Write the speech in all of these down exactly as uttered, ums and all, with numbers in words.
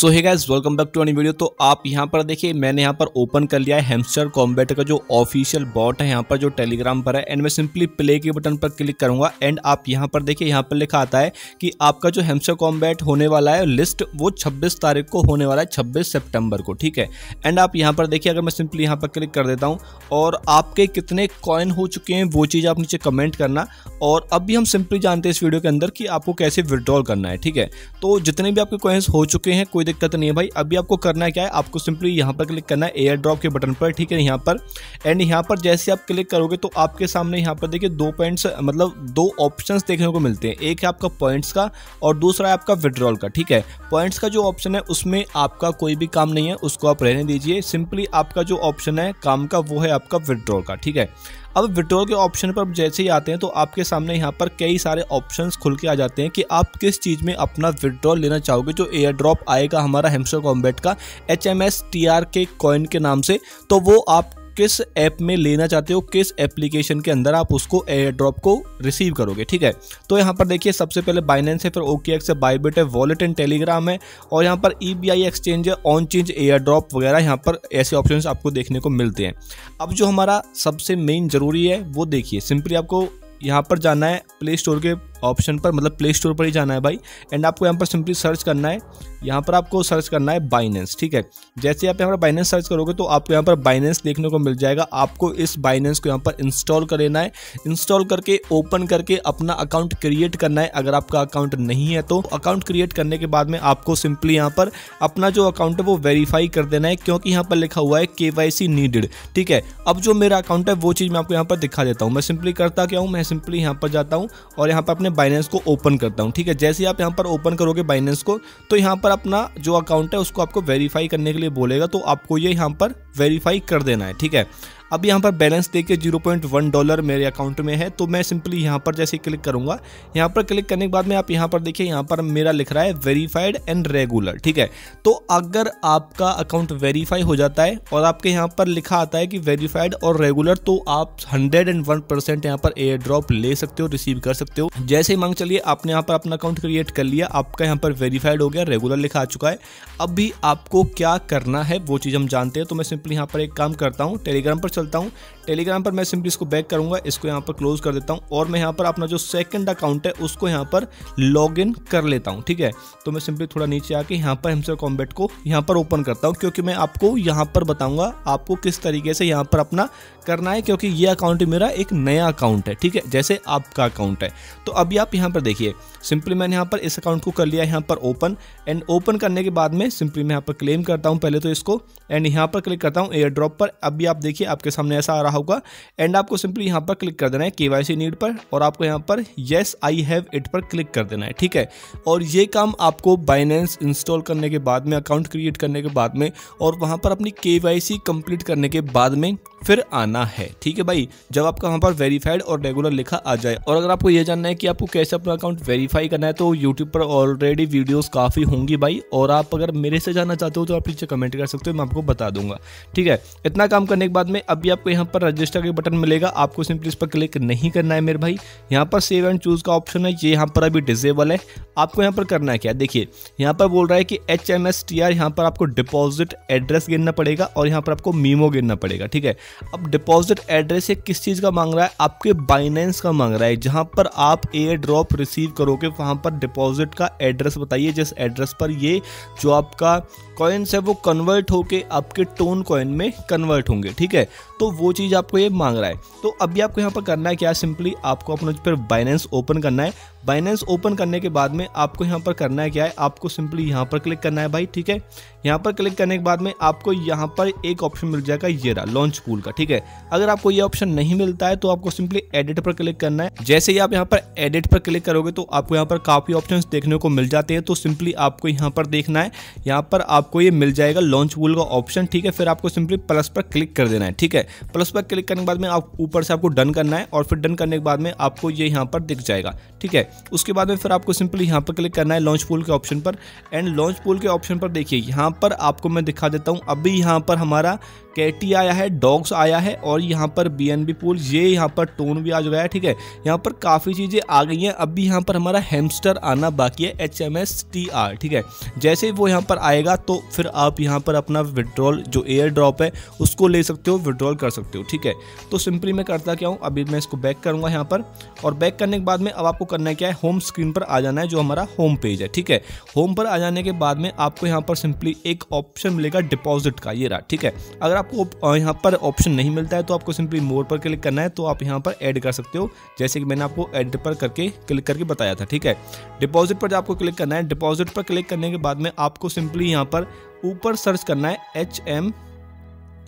So hey guys welcome back to any video. तो आप यहाँ पर देखिए मैंने यहाँ पर ओपन कर लिया है हैमस्टर कॉम्बैट का जो ऑफिशियल बॉट है यहाँ पर जो टेलीग्राम पर है। एंड मैं सिंपली प्ले के बटन पर क्लिक करूंगा एंड आप यहाँ पर देखिए यहाँ पर लिखा आता है कि आपका जो हैमस्टर कॉम्बैट होने वाला है लिस्ट वो छब्बीस तारीख को होने वाला है, छब्बीस सेप्टेम्बर को, ठीक है। एंड आप यहाँ पर देखिए, अगर मैं सिंपली यहाँ पर क्लिक कर देता हूँ और आपके कितने कॉइन हो चुके हैं वो चीज़ आप नीचे कमेंट करना। और अब भी हम सिंपली जानते हैं इस वीडियो के अंदर कि आपको कैसे विड्रॉल करना है, ठीक है। तो जितने भी आपके कॉइन्स हो चुके हैं कोई दिक्कत नहीं है भाई। अभी आपको करना क्या है, आपको सिंपली यहाँ पर क्लिक करना है एयर ड्रॉप के बटन पर, ठीक है यहाँ पर। एंड यहाँ पर जैसे आप क्लिक करोगे तो आपके सामने यहाँ पर देखिए दो पॉइंट्स मतलब दो ऑप्शंस देखने को मिलते हैं। एक है आपका पॉइंट्स का और दूसरा है आपका विड्रॉल का, ठीक है। पॉइंट्स का जो ऑप्शन है उसमें आपका कोई भी काम नहीं है, उसको आप रहने दीजिए। सिंपली आपका जो ऑप्शन है काम का वो है आपका विड्रॉल का, ठीक है। अब विड्रॉल के ऑप्शन पर जैसे ही आते हैं तो आपके सामने यहाँ पर कई सारे ऑप्शंस खुल के आ जाते हैं कि आप किस चीज़ में अपना विड्रॉल लेना चाहोगे। जो एयर ड्रॉप आएगा हमारा हैमस्टर कॉम्बैट का H M S T R के कॉइन के नाम से, तो वो आप किस ऐप में लेना चाहते हो, किस एप्लीकेशन के अंदर आप उसको एयर ड्रॉप को रिसीव करोगे, ठीक है। तो यहाँ पर देखिए सबसे पहले बाइनेंस है, फिर ओकेएक्स है, बाइबिट है, वॉलेट एंड टेलीग्राम है, और यहाँ पर ईबीआई एक्सचेंज है, ऑन चेंज एयर ड्रॉप वगैरह यहाँ पर ऐसे ऑप्शंस आपको देखने को मिलते हैं। अब जो हमारा सबसे मेन जरूरी है वो देखिए, सिंपली आपको यहाँ पर जाना है प्ले स्टोर के ऑप्शन पर, मतलब प्ले स्टोर पर ही जाना है भाई। एंड आपको यहाँ पर सिंपली सर्च करना है, यहाँ पर आपको सर्च करना है बाइनेंस, ठीक है। जैसे आप यहाँ पर बाइनेंस सर्च करोगे तो आपको यहाँ पर बाइनेंस देखने को मिल जाएगा। आपको इस बाइनेंस को यहाँ पर इंस्टॉल कर लेना है, इंस्टॉल करके ओपन करके अपना अकाउंट क्रिएट करना है। अगर आपका अकाउंट नहीं है तो अकाउंट क्रिएट करने के बाद में आपको सिंपली यहाँ पर अपना जो अकाउंट है वो वेरीफाई कर देना है, क्योंकि यहाँ पर लिखा हुआ है के वाई सी नीडेड, ठीक है। अब जो मेरा अकाउंट है वो चीज़ मैं आपको यहाँ पर दिखा देता हूँ। मैं सिंपली करता क्या हूँ, मैं सिंपली यहाँ पर जाता हूँ और यहाँ पर अपने बाइनेंस को ओपन करता हूँ, ठीक है। जैसे आप यहाँ पर ओपन करोगे बाइनेंस को तो यहाँ पर अपना जो अकाउंट है उसको आपको वेरीफाई करने के लिए बोलेगा, तो आपको ये यहाँ पर वेरीफाई कर देना है, ठीक है। अब यहाँ पर बैलेंस देखिए ज़ीरो पॉइंट वन डॉलर मेरे अकाउंट में है, तो मैं सिंपली यहाँ पर जैसे क्लिक करूँगा, यहाँ पर क्लिक करने के बाद में आप यहाँ पर देखिए यहाँ पर मेरा लिख रहा है वेरीफाइड एंड रेगुलर, ठीक है। तो अगर आपका अकाउंट वेरीफाई हो जाता है और आपके यहाँ पर लिखा आता है कि वेरीफाइड और रेगुलर, तो आप हंड्रेड एंड वन परसेंट यहाँ पर एयर ड्रॉप ले सकते हो, रिसीव कर सकते हो। जैसे मांग चलिए आपने यहाँ पर अपना अकाउंट क्रिएट कर लिया, आपका यहाँ पर वेरीफाइड हो गया, रेगुलर लिखा आ चुका है। अब भी आपको क्या करना है वो चीज़ हम जानते हैं, तो मैं सिंपली यहाँ पर एक काम करता हूँ, टेलीग्राम पर चलता हूं। टेलीग्राम पर मैं सिंपली इसको बैक करूंगा, इसको यहां पर क्लोज कर देता हूं और मैं यहां पर अपना जो सेकंड अकाउंट है उसको यहां पर लॉगिन कर लेता हूं, ठीक है। तो मैं सिंपली थोड़ा नीचे आके यहां पर हैमस्टर कॉम्बैट को यहां पर ओपन करता हूं, क्योंकि मैं आपको यहां पर बताऊंगा आपको किस तरीके से यहां पर अपना करना है, क्योंकि ये अकाउंट मेरा एक नया अकाउंट है, ठीक है, जैसे आपका अकाउंट है। तो अभी आप यहाँ पर देखिए सिंपली मैंने यहाँ पर इस अकाउंट को कर लिया यहाँ पर ओपन, एंड ओपन करने के बाद में सिंपली मैं यहाँ पर क्लेम करता हूँ पहले तो इसको, एंड यहाँ पर क्लिक करता हूँ एयर ड्रॉप पर। अभी आप देखिए आपके सामने ऐसा आ रहा होगा, एंड आपको सिंपली यहाँ पर क्लिक कर देना है केवाईसी नीड पर, और आपको यहाँ पर येस आई हैव इट पर क्लिक कर देना है, ठीक है। और ये काम आपको बाइनेंस इंस्टॉल करने के बाद में, अकाउंट क्रिएट करने के बाद में, और वहाँ पर अपनी केवाईसी कंप्लीट करने के बाद में फिर आना है, ठीक है भाई, जब आपका वहाँ पर वेरीफाइड और रेगुलर लिखा आ जाए। और अगर आपको ये जानना है कि आपको कैसे अपना अकाउंट वेरीफाई करना है तो यूट्यूब पर ऑलरेडी वीडियोस काफ़ी होंगी भाई, और आप अगर मेरे से जानना चाहते हो तो आप नीचे कमेंट कर सकते हो, मैं आपको बता दूंगा, ठीक है। इतना काम करने के बाद में अभी आपको यहाँ पर रजिस्टर के बटन मिलेगा, आपको सिंपली इस पर क्लिक नहीं करना है मेरे भाई। यहाँ पर सेव एंड चूज़ का ऑप्शन है, ये यहाँ पर अभी डिसेबल है। आपको यहाँ पर करना है क्या, देखिए यहाँ पर बोल रहा है कि H M S T R, यहाँ पर आपको डिपॉजिट एड्रेस गिनना पड़ेगा और यहाँ पर आपको मीमो गिनना पड़ेगा, ठीक है। अब डिपॉजिट एड्रेस ये किस चीज़ का मांग रहा है, आपके बाइनेंस का मांग रहा है, जहाँ पर आप एयर ड्रॉप रिसीव करोगे वहाँ पर डिपॉजिट का एड्रेस बताइए, जिस एड्रेस पर ये जो आपका कॉइन्स है वो कन्वर्ट होके आपके टोन कॉइन में कन्वर्ट होंगे, ठीक है। तो वो चीज़ आपको ये मांग रहा है। तो अभी आपको यहाँ पर करना है क्या, सिंपली आपको अपना फिर बाइनेंस ओपन करना है। बाइनेंस ओपन करने के बाद में आपको यहाँ पर करना है क्या है, आपको सिंपली यहाँ पर क्लिक करना है भाई, ठीक है। यहाँ पर क्लिक करने के बाद में आपको यहाँ पर एक ऑप्शन मिल जाएगा, ये रहा लॉन्च पूल का, ठीक है। अगर आपको ये ऑप्शन नहीं मिलता है तो आपको सिंपली एडिट पर क्लिक करना है। जैसे ही आप यहाँ पर एडिट पर क्लिक करोगे तो आपको यहाँ पर काफ़ी ऑप्शंस देखने को मिल जाते हैं, तो सिंपली आपको यहाँ पर देखना है, यहाँ पर आपको ये मिल जाएगा लॉन्च पूल का ऑप्शन, ठीक है। फिर आपको सिंपली प्लस पर क्लिक कर देना है, ठीक है। प्लस पर क्लिक करने के बाद में आप ऊपर से आपको डन करना है, और फिर डन करने के बाद में आपको ये यहाँ पर दिख जाएगा, ठीक है। उसके बाद में फिर आपको सिंपली यहाँ पर क्लिक करना है लॉन्च पूल के ऑप्शन पर, एंड लॉन्च पूल के ऑप्शन पर देखिए यहाँ पर आपको मैं दिखा देता हूँ। अभी यहाँ पर हमारा कैटी आया है, डॉग्स आया है और यहाँ पर बीएनबी पूल, ये यहाँ पर टोन भी आ चुका है। ठीक है, यहाँ पर काफ़ी चीज़ें आ गई हैं। अभी यहाँ पर हमारा हैमस्टर आना बाकी है, H M S T R. ठीक है, जैसे वो यहाँ पर आएगा तो फिर आप यहाँ पर अपना विड्रॉल जो एयर ड्रॉप है उसको ले सकते हो, विड्रॉल कर सकते हो। ठीक है, तो सिंपली मैं करता क्या हूँ, अभी मैं इसको बैक करूँगा यहाँ पर, और बैक करने के बाद में अब आपको करना क्या है, होम स्क्रीन पर आ जाना है जो हमारा होम पेज है। ठीक है, होम पर आ जाने के बाद में आपको यहाँ पर सिंपली एक ऑप्शन मिलेगा डिपॉजिट का, ये रहा। ठीक है, अगर आपको यहाँ पर ऑप्शन नहीं मिलता है तो आपको सिंपली मोर पर क्लिक करना है, तो आप यहाँ पर ऐड कर सकते हो, जैसे कि मैंने आपको ऐड पर करके क्लिक करके बताया था। ठीक है, डिपॉजिट पर आपको क्लिक करना है। डिपॉजिट पर क्लिक करने के बाद में आपको सिंपली यहाँ पर ऊपर सर्च करना है H M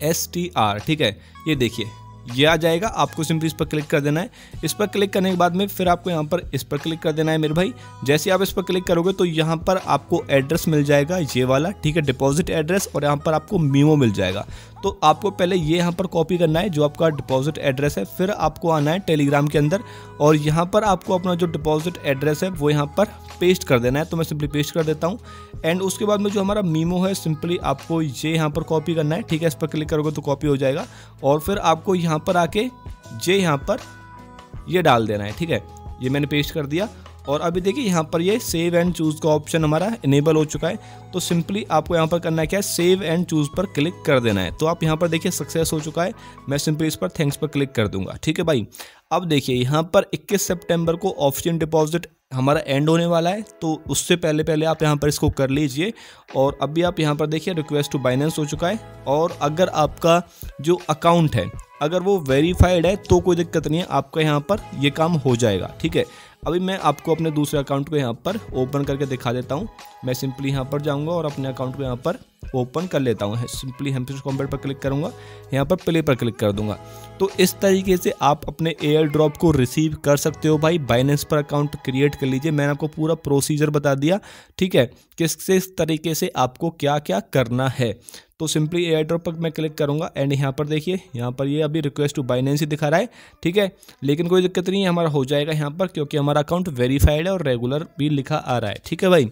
S T R. ठीक है, ये देखिए ये आ जाएगा, आपको सिंपली इस पर क्लिक कर देना है। इस पर क्लिक करने के बाद में फिर आपको यहाँ पर इस पर क्लिक कर देना है मेरे भाई। जैसे आप इस पर क्लिक करोगे तो यहाँ पर आपको एड्रेस मिल जाएगा, ये वाला। ठीक है, डिपॉजिट एड्रेस, और यहाँ पर आपको मीमो मिल जाएगा। तो आपको पहले ये यहाँ पर कॉपी करना है जो आपका डिपॉजिट एड्रेस है, फिर आपको आना है टेलीग्राम के अंदर और यहाँ पर आपको अपना जो डिपॉजिट एड्रेस है वो यहाँ पर पेस्ट कर देना है। तो मैं सिंपली पेस्ट कर देता हूँ। एंड उसके बाद में जो हमारा मीमो है सिंपली आपको ये यहाँ पर कॉपी करना है। ठीक है, इस पर क्लिक करोगे तो कॉपी हो जाएगा और फिर आपको यहाँ पर आके ये यहाँ पर ये डाल देना है। ठीक है, ये मैंने पेस्ट कर दिया और अभी देखिए यहाँ पर ये सेव एंड चूज़ का ऑप्शन हमारा इनेबल हो चुका है। तो सिंपली आपको यहाँ पर करना है क्या, सेव एंड चूज़ पर क्लिक कर देना है। तो आप यहाँ पर देखिए सक्सेस हो चुका है। मैं सिंपली इस पर थैंक्स पर क्लिक कर दूंगा। ठीक है भाई, अब देखिए यहाँ पर इक्कीस सितंबर को ऑप्शन डिपॉजिट हमारा एंड होने वाला है, तो उससे पहले पहले आप यहाँ पर इसको कर लीजिए। और अभी आप यहाँ पर देखिए रिक्वेस्ट टू बाइनेंस हो चुका है, और अगर आपका जो अकाउंट है अगर वो वेरीफाइड है तो कोई दिक्कत नहीं है, आपका यहाँ पर ये काम हो जाएगा। ठीक है, अभी मैं आपको अपने दूसरे अकाउंट को यहाँ पर ओपन करके दिखा देता हूँ। मैं सिंपली यहाँ पर जाऊँगा और अपने अकाउंट को यहाँ पर ओपन कर लेता हूँ। सिंपली हैमस्टर कॉम्बैट पर क्लिक करूँगा, यहाँ पर प्ले पर क्लिक कर दूँगा। तो इस तरीके से आप अपने एयर ड्रॉप को रिसीव कर सकते हो भाई। बाइनेंस पर अकाउंट क्रिएट कर लीजिए, मैंने आपको पूरा प्रोसीजर बता दिया। ठीक है, किस किस तरीके से आपको क्या क्या करना है। तो सिंपली एयर ड्रॉप पर मैं क्लिक करूँगा एंड यहाँ पर देखिए यहाँ पर ये यह अभी रिक्वेस्ट टू बाइनेंस ही दिखा रहा है। ठीक है, लेकिन कोई दिक्कत नहीं है, हमारा हो जाएगा यहाँ पर, क्योंकि हमारा अकाउंट वेरीफाइड है और रेगुलर भी लिखा आ रहा है। ठीक है भाई,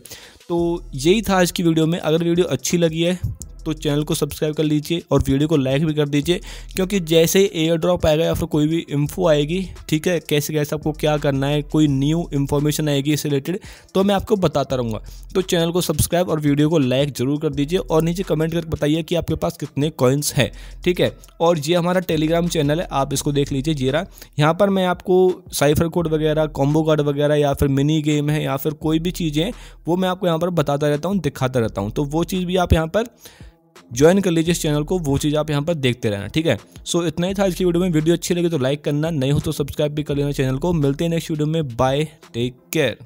तो यही था आज की वीडियो में। अगर वीडियो अच्छी लगी है तो चैनल को सब्सक्राइब कर लीजिए और वीडियो को लाइक भी कर दीजिए, क्योंकि जैसे ही एयर ड्रॉप आएगा या फिर कोई भी इन्फो आएगी, ठीक है, कैसे कैसे आपको क्या करना है, कोई न्यू इन्फॉर्मेशन आएगी इससे रिलेटेड तो मैं आपको बताता रहूँगा। तो चैनल को सब्सक्राइब और वीडियो को लाइक ज़रूर कर दीजिए और नीचे कमेंट करके बताइए कि आपके पास कितने कॉइन्स हैं। ठीक है, और ये हमारा टेलीग्राम चैनल है, आप इसको देख लीजिए। जीरा यहाँ पर मैं आपको साइफर कोड वगैरह, कॉम्बो कार्ड वगैरह, या फिर मिनी गेम है, या फिर कोई भी चीज़ें वो मैं आपको यहाँ पर बताता रहता हूँ, दिखाता रहता हूँ। तो वो चीज़ भी आप यहाँ पर ज्वाइन कर लीजिए इस चैनल को, वो चीज़ आप यहाँ पर देखते रहना। ठीक है, सो so, इतना ही था आज की वीडियो में। वीडियो अच्छी लगी तो लाइक करना, नहीं हो तो सब्सक्राइब भी कर लेना चैनल को। मिलते हैं नेक्स्ट वीडियो में, बाय, टेक केयर।